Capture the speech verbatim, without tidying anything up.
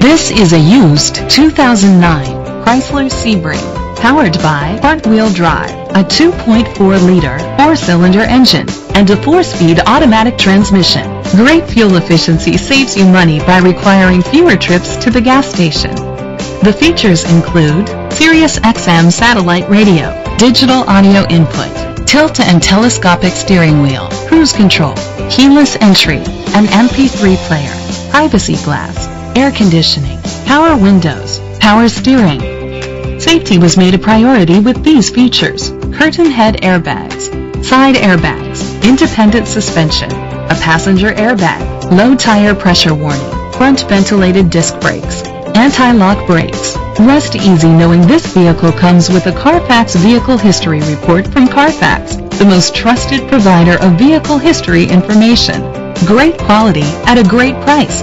This is a used two thousand nine Chrysler Sebring, powered by front-wheel drive, a two point four liter four-cylinder engine, and a four-speed automatic transmission. Great fuel efficiency saves you money by requiring fewer trips to the gas station. The features include Sirius X M satellite radio, digital audio input, tilt and telescopic steering wheel, cruise control, keyless entry, an M P three player, privacy glass, air conditioning, power windows, power steering. Safety was made a priority with these features: curtain head airbags, side airbags, independent suspension, a passenger airbag, low tire pressure warning, front ventilated disc brakes, anti-lock brakes. Rest easy knowing this vehicle comes with a Carfax Vehicle History Report from Carfax, the most trusted provider of vehicle history information. Great quality at a great price.